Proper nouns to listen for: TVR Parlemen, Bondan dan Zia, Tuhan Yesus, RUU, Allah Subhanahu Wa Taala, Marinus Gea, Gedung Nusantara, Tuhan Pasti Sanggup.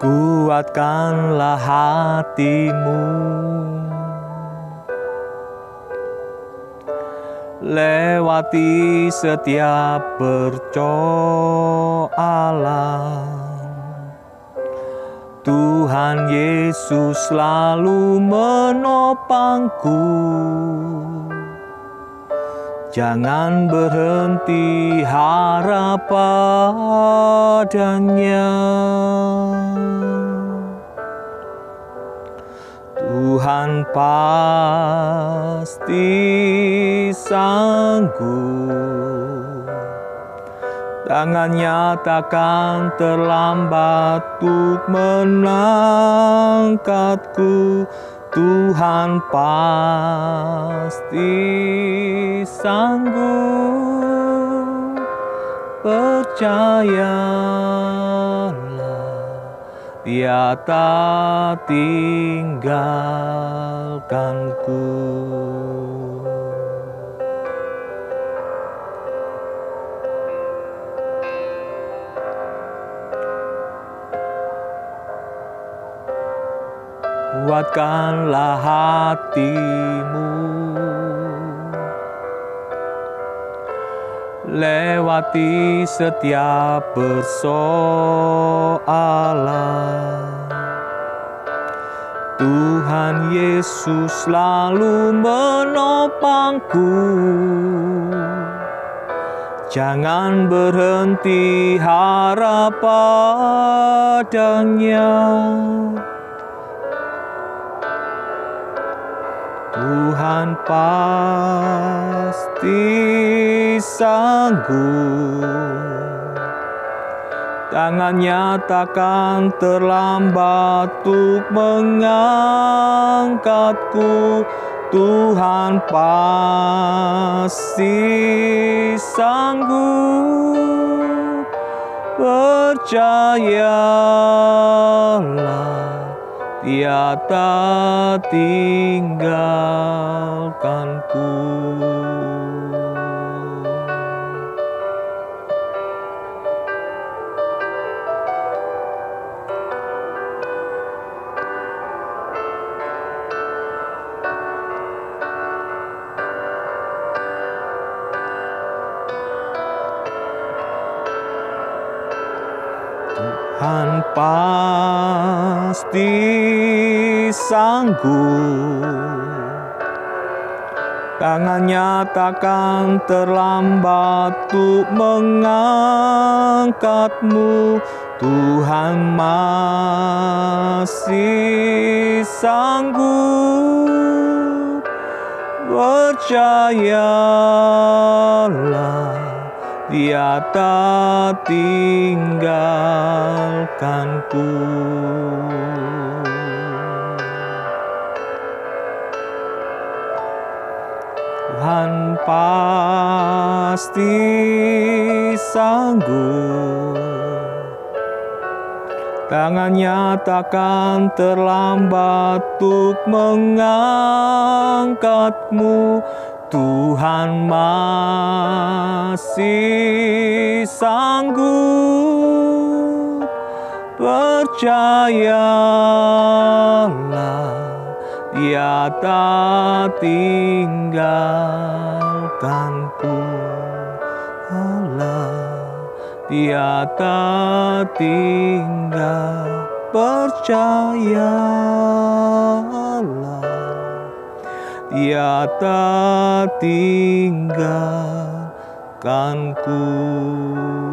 Kuatkanlah hatimu, lewati setiap persoalan. Tuhan Yesus selalu menopangku. Jangan berhenti harap padanya. Tuhan pasti sanggup, tangannya takkan terlambat untuk menangkatku. Tuhan pasti sanggup, percayalah, Dia tak tinggalkanku. Kuatkanlah hatimu, lewati setiap persoalan. Tuhan Yesus selalu menopangku. Jangan berhenti harap padanya. Tuhan pasti sanggup, tangannya takkan terlambat untuk mengangkatku. Tuhan pasti sanggup, percayalah, Dia tak tinggalkanku. Tuhan pasti sanggup, tangannya takkan terlambat untuk mengangkatmu. Tuhan masih sanggup, percayalah, Dia tak tinggalkanku. Tuhan pasti sanggup, tangannya takkan terlambat untuk mengangkatmu. Tuhan masih sanggup, percayalah, Dia tak tinggalkanku. Dia tak tinggal, percayalah, Dia tak tinggalkanku.